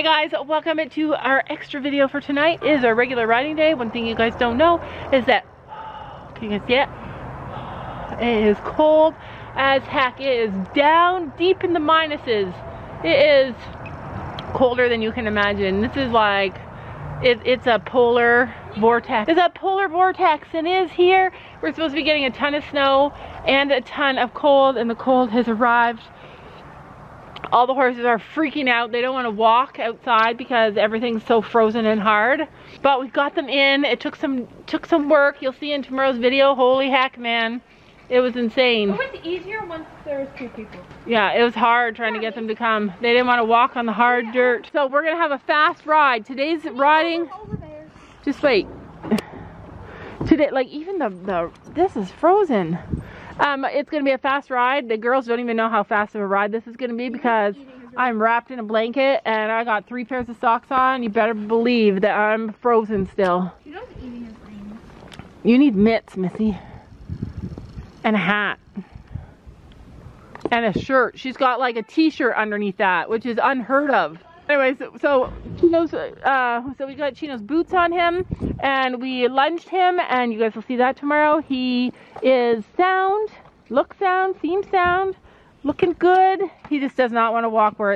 Hey guys, welcome to our extra video for tonight. It is our regular riding day. One thing you guys don't know is that, can you guys see it? It is cold as heck. It is down deep in the minuses. It is colder than you can imagine. This is like, it's a polar vortex. It's a polar vortex and is here. We're supposed to be getting a ton of snow and a ton of cold, and the cold has arrived. All the horses are freaking out. They don't want to walk outside because everything's so frozen and hard. But we've got them in. It took some work. You'll see in tomorrow's video. Holy heck, man. It was insane. It was easier once there was two people. Yeah, it was hard trying to get them to come. They didn't want to walk on the hard dirt. So we're going to have a fast ride. Today's riding... Over there. Just wait. Today, like even this is frozen. It's going to be a fast ride. The girls don't even know how fast of a ride this is going to be because I'm wrapped in a blanket and I got 3 pairs of socks on. You better believe that I'm frozen still. You know what eating is lame. You need mitts, Missy. And a hat. And a shirt. She's got like a t-shirt underneath that, which is unheard of. Anyways, so Chino's, so we got Chino's boots on him, and we lunged him, and you guys will see that tomorrow. He is sound, looks sound, seems sound, looking good. He just does not want to walk where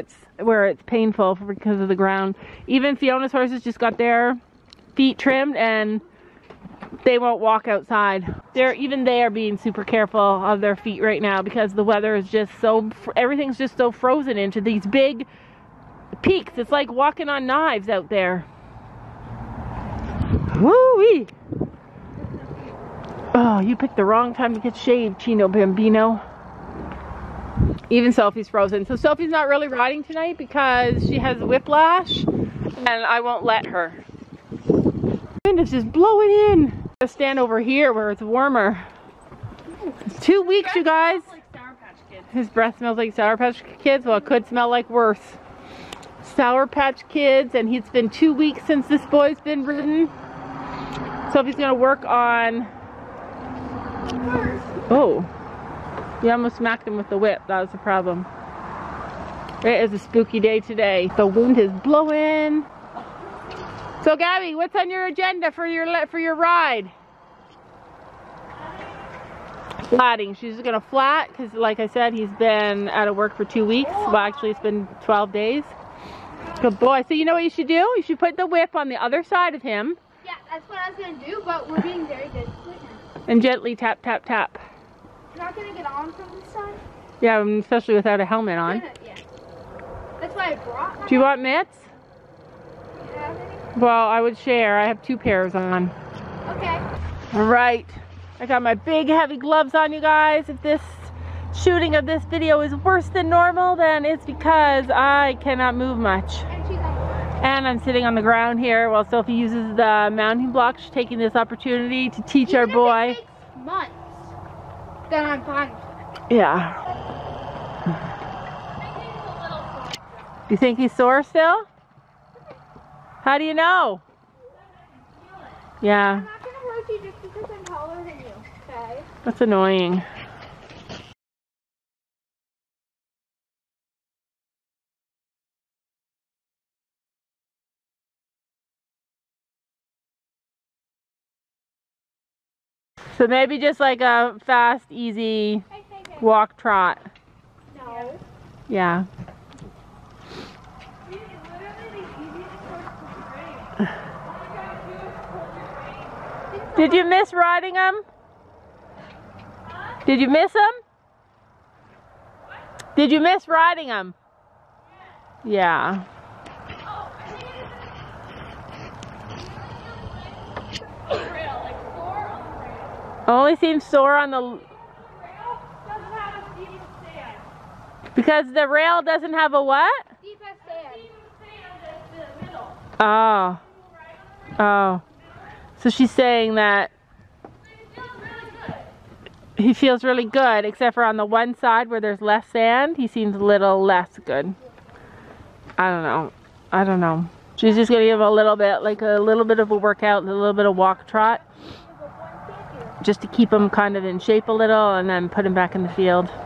it's painful because of the ground. Even Fiona's horses just got their feet trimmed, and they won't walk outside. They are being super careful of their feet right now because the weather is just so, everything's just so frozen into these big peaks. It's like walking on knives out there. Woo-wee. Oh, you picked the wrong time to get shaved, Chino Bambino. Even Sophie's frozen. So Sophie's not really riding tonight because she has whiplash and I won't let her. Wind is just blowing in. I'll stand over here where it's warmer. It's 2 weeks, you guys. Like Sour Patch Kids. His breath smells like Sour Patch Kids. Well, it could smell like worse. Sour Patch Kids, and it's been 2 weeks since this boy's been ridden. Sophie's gonna work on. Oh, you almost smacked him with the whip. That was the problem. It is a spooky day today. The wind is blowing. So Gabby, what's on your agenda for your ride? Flatting. She's gonna flat because, like I said, he's been out of work for 2 weeks. Well, actually, it's been 12 days. Good boy. So you know what you should do? You should put the whip on the other side of him. Yeah, that's what I was going to do, but we're being very good right now. And gently tap, tap, tap. You're not going to get on from this side? Yeah, especially without a helmet on. Yeah. That's why I brought my. Do you want mitts? Do you have any? Well, I would share. I have 2 pairs on. Okay. All right. I got my big, heavy gloves on, you guys. If this shooting of this video is worse than normal, then it's because I cannot move much. And I'm sitting on the ground here while Sophie uses the mounting block. She's taking this opportunity to teach our boy. If it takes months, then I'm fine with it. Yeah. You think he's sore still? How do you know? Yeah. I'm not going to hurt you just because I'm taller than you, okay? That's annoying. So maybe just like a fast, easy walk trot. No. Yeah. Did you miss riding them? Did you miss them? Did you miss riding them? Yeah. Only seems sore on the because the rail doesn't have a what? Oh. Oh. So she's saying that he feels really good, except for on the one side where there's less sand, he seems a little less good. I don't know. I don't know. She's just gonna give a little bit, like a little bit of a workout, a little bit of walk trot. Just to keep him kind of in shape a little and then put him back in the field. But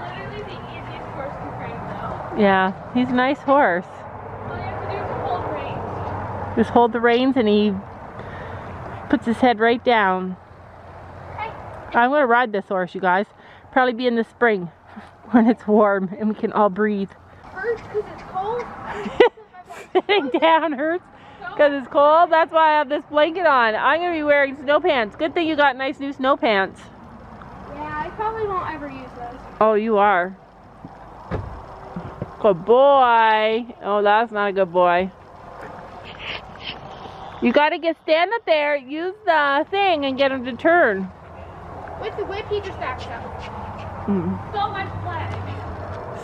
literally the easiest course to train though. Yeah, he's a nice horse. All you have to do is hold the reins. Just hold the reins and he puts his head right down. Okay. I'm going to ride this horse, you guys. Probably be in the spring when it's warm and we can all breathe. Hurts because it's cold. Sitting down hurts because it's cold. That's why I have this blanket on. I'm going to be wearing snow pants. Good thing you got nice new snow pants. Yeah, I probably won't ever use those. Oh, you are. Good boy. Oh, that's not a good boy. You gotta stand up there, use the thing, and get him to turn. With the whip, he just backs up. Mm. So much leg.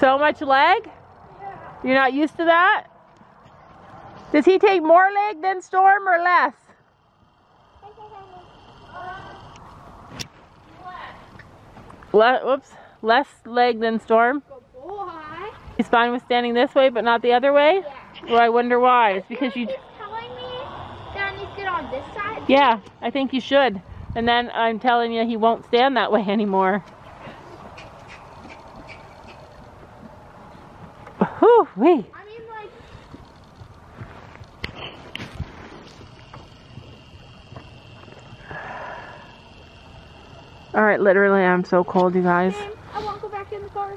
So much leg? Yeah. You're not used to that? Does he take more leg than Storm or less? Less. Whoops. Less leg than Storm? Good boy. He's fine with standing this way, but not the other way? Yeah. Well, I wonder why. It's because you... on this side? Yeah, I think you should. And then I'm telling you, he won't stand that way anymore. Woo-wee. I mean, like... Alright, literally, I'm so cold, you guys. Same. I won't go back in the car.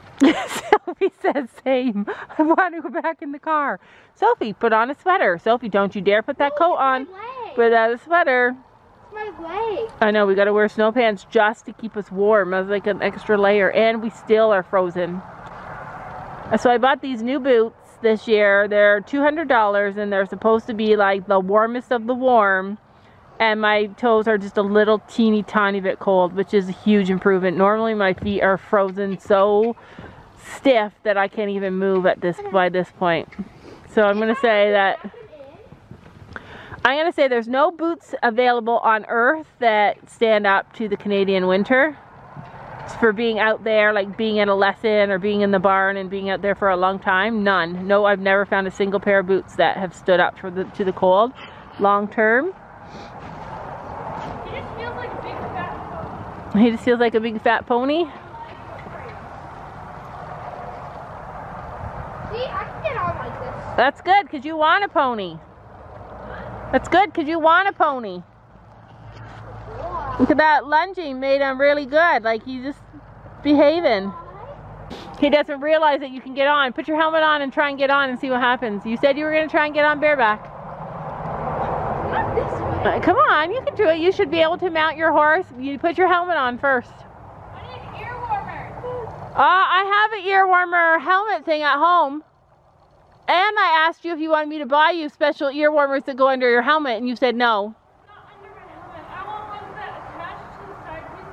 Sophie says same. I want to go back in the car. Sophie, put on a sweater. Sophie, don't you dare put that coat on. Without a sweater. It's my leg. I know, we gotta wear snow pants just to keep us warm. That's like an extra layer, and we still are frozen. So I bought these new boots this year. They're $200 and they're supposed to be like the warmest of the warm. And my toes are just a little teeny tiny bit cold, which is a huge improvement. Normally my feet are frozen so stiff that I can't even move at this by this point. So I'm gonna say that I'm going to say there's no boots available on earth that stand up to the Canadian winter. It's for being out there, like being at a lesson or being in the barn and being out there for a long time. None. No, I've never found a single pair of boots that have stood up to the cold long term. He just feels like a big fat pony. He just feels like a big fat pony? See, I can get on like this. That's good, because you want a pony. That's good, because you want a pony. Look at that lunging made him really good. Like, he's just behaving. He doesn't realize that you can get on. Put your helmet on and try and get on and see what happens. You said you were going to try and get on bareback. Not this way. Come on, you can do it. You should be able to mount your horse. You put your helmet on first. I need an ear warmer. I have an ear warmer helmet thing at home. And I asked you if you wanted me to buy you special ear warmers that go under your helmet, and you said no. Not under my helmet. I want ones that attach to the side pieces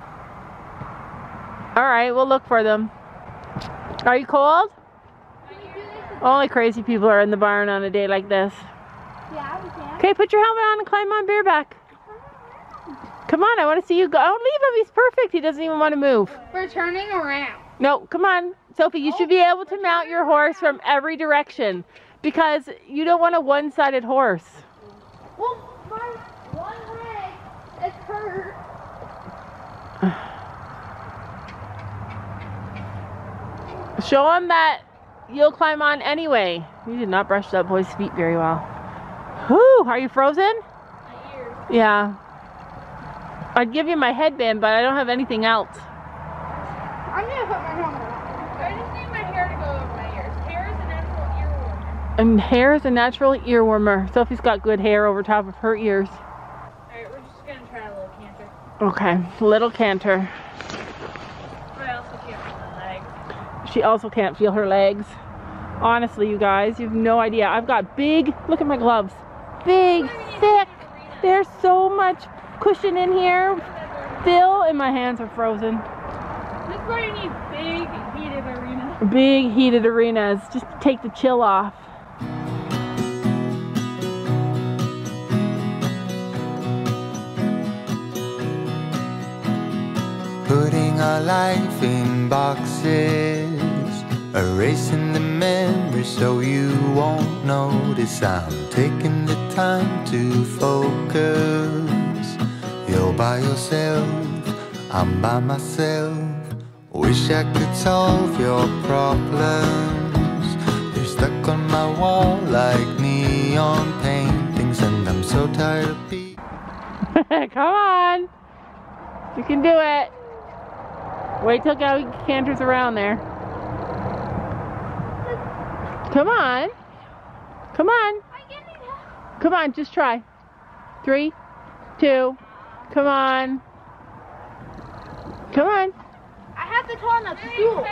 of my helmet. Alright, we'll look for them. Are you cold? Only crazy people are in the barn on a day like this. Yeah, we can. Okay, put your helmet on and climb on bareback. Come on, I want to see you go. Don't leave him, he's perfect. He doesn't even want to move. We're turning around. No, come on. Sophie, you should be able to mount your horse from every direction because you don't want a one-sided horse. Well, my one leg is hurt. Show him that you'll climb on anyway. You did not brush that boy's feet very well. Whew, are you frozen? My ears. Yeah. I'd give you my headband, but I don't have anything else. I'm going to put my helmet on. I just need my hair to go over my ears. Hair is a natural ear warmer. And hair is a natural ear warmer. Sophie's got good hair over top of her ears. Alright, we're just going to try a little canter. Okay, little canter. But I also can't feel my legs. She also can't feel her legs. Honestly, you guys, you have no idea. I've got big, look at my gloves. Big, thick. There's so much cushion in here. Still, and my hands are frozen. This is where you need big, heated arenas. Big, heated arenas, just to take the chill off. Putting our life in boxes, erasing the memory so you won't notice. I'm taking the time to focus. You're by yourself, I'm by myself. Wish I could solve your problem. stuck on my wall like neon paintings, and I'm so tired of being. Come on! You can do it! Wait till Gabby canters around there. Come on! Come on! Come on, just try. 3, 2, come on. Come on. I have the car enough to do it.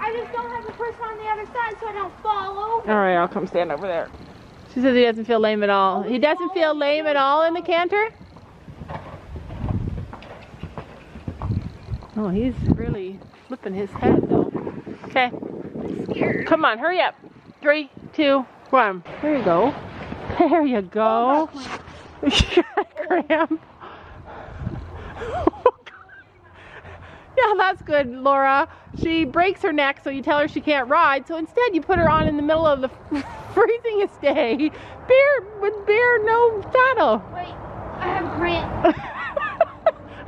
I just don't have the person on the other side so I don't fall over. Alright, I'll come stand over there. She says he doesn't feel lame at all. He doesn't feel lame at all in the canter? Oh, he's really flipping his head though. Okay. I'm scared. Come on, hurry up. 3, 2, 1. There you go. There you go. You got a cramp. Yeah, that's good, Laura. She breaks her neck, so you tell her she can't ride. So instead, you put her on in the middle of the freezingest day, with no saddle. Wait, I have a cramp.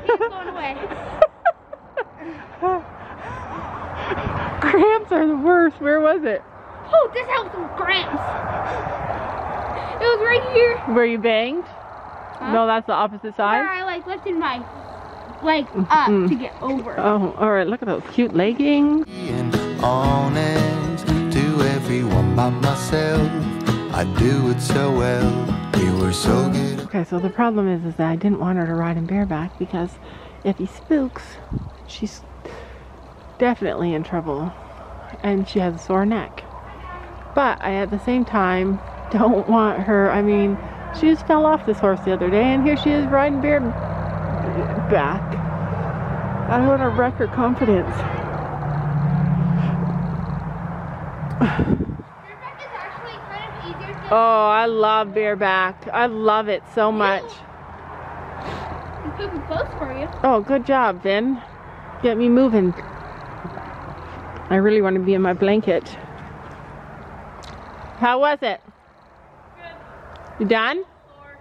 He's going away. Cramps are the worst. Where was it? Oh, this house was cramps. It was right here. Where you banged? Huh? No, that's the opposite side. Where I like lifted my leg up to get over. Oh, all right. Look at those cute leggings. Being honest to everyone but myself, I do it so well. We were so good. Okay, so the problem is that I didn't want her to ride in bareback because if he spooks, she's definitely in trouble, and she has a sore neck. But I, at the same time, don't want her. I mean, she just fell off this horse the other day, and here she is riding bareback. I don't want to wreck her confidence. Bareback is actually kind of easier to... Oh, I love bareback. I love it so much. It's moving close for you. Oh, good job, Finn. Get me moving. I really want to be in my blanket. How was it? You done? Sore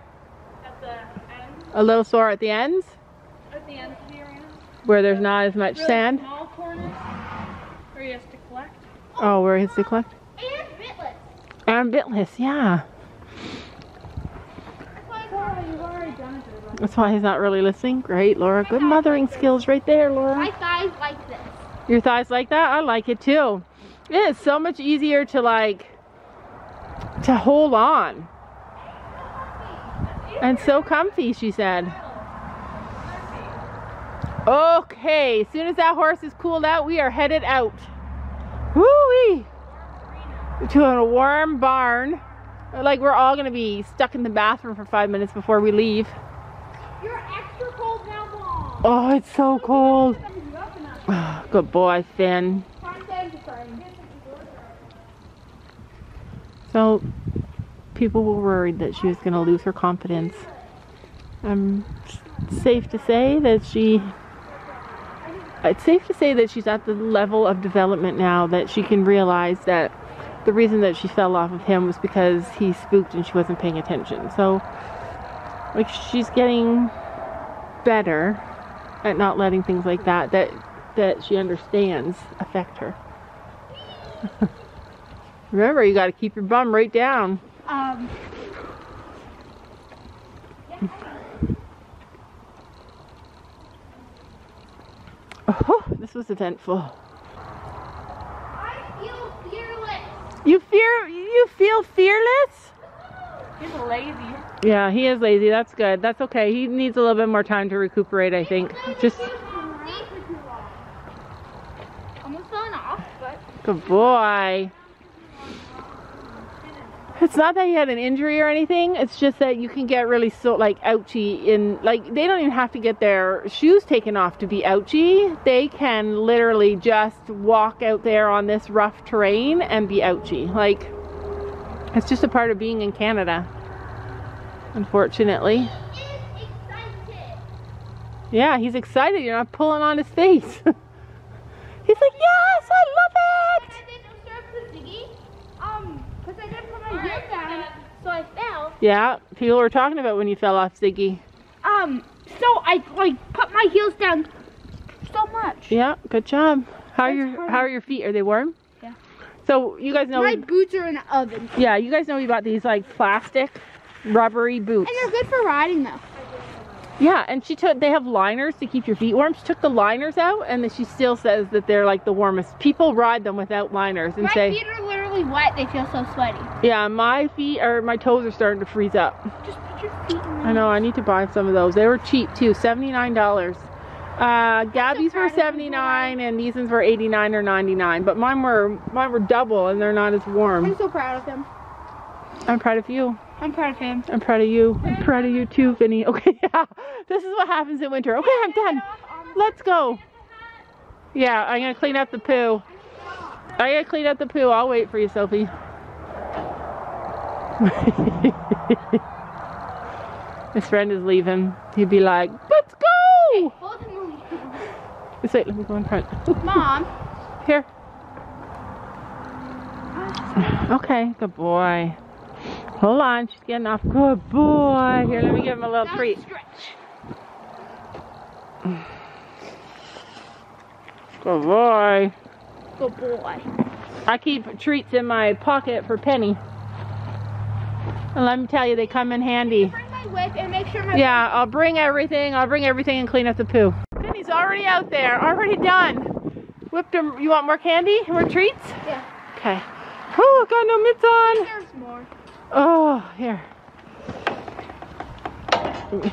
at the ends. A little sore at the ends? At the ends of the arena. Where there's not as much really sand? Small corners where he has to collect. Oh, where he has to collect? And bitless. And bitless, yeah. That's why you've already done it. That's why he's not really listening. Great, Laura. Good mothering skills right there, Laura. My thighs like this. Your thighs like that? I like it too. It is so much easier to to hold on. And so comfy, she said. Okay, as soon as that horse is cooled out, we are headed out. Woo-wee! To a warm barn. Like, we're all gonna be stuck in the bathroom for 5 minutes before we leave. You're extra cold now, Mom. Oh, it's so cold. Oh, good boy, Finn. So, people were worried that she was going to lose her confidence. It's safe to say that she's at the level of development now that she can realize that the reason that she fell off of him was because he spooked and she wasn't paying attention. So, like, she's getting better at not letting things like that that she understands affect her. Remember, you got to keep your bum right down. Yeah. Oh, this was eventful. I feel fearless. You feel fearless? He's lazy. Yeah, he is lazy. That's good. That's okay. He needs a little bit more time to recuperate, I think. Just almost falling off, but good boy. It's not that he had an injury or anything, it's just that you can get really so, like, ouchy in, like, they don't even have to get their shoes taken off to be ouchy. They can literally just walk out there on this rough terrain and be ouchy. Like, it's just a part of being in Canada, unfortunately. He is excited. Yeah, he's excited. You're not pulling on his face. He's like, yes, I love it! So I fell. Yeah, people were talking about when you fell off, Ziggy. So I like put my heels down so much. Yeah, good job. How are your feet? Are they warm? Yeah. So you guys know my boots are in the oven. Yeah, you guys know we bought these like plastic rubbery boots. And they're good for riding though. Yeah, and she took, they have liners to keep your feet warm. She took the liners out, and then she still says that they're like the warmest. People ride them without liners and say, my feet are literally wet, they feel so sweaty. Yeah, my feet are, my toes are starting to freeze up. Just put your feet in there. I know, I need to buy some of those. They were cheap too, $79. Gabby's were $79 and these ones were $89 or $99, but mine were double and they're not as warm. I'm so proud of them. I'm proud of you. I'm proud of him. I'm proud of you. I'm proud of you too, Finny. Okay, yeah. This is what happens in winter. Okay, I'm done. Let's go. Yeah, I'm gonna clean up the poo. I gotta clean up the poo. I'll wait for you, Sophie. His friend is leaving. He'd be like, let's go! Let's wait, let me go in front. Mom. Here. Okay, good boy. Hold on, she's getting off. Good boy. Here, let me give him a little treat. Stretch. Good boy. Good boy. I keep treats in my pocket for Penny. And let me tell you, they come in handy. Bring my whip and make sure my whip. I'll bring everything. I'll bring everything and clean up the poo. Penny's already out there, already done. Whipped him. You want more candy? More treats? Yeah. Okay. Oh, got no mitts on. There's more. Oh, here.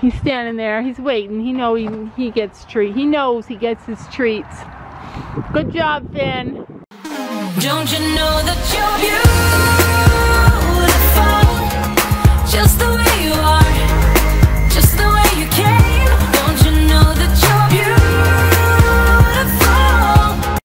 He's standing there. He's waiting. He knows he gets treat. He knows he gets his treats. Good job, Finn. Don't you know that you're beautiful? Just the way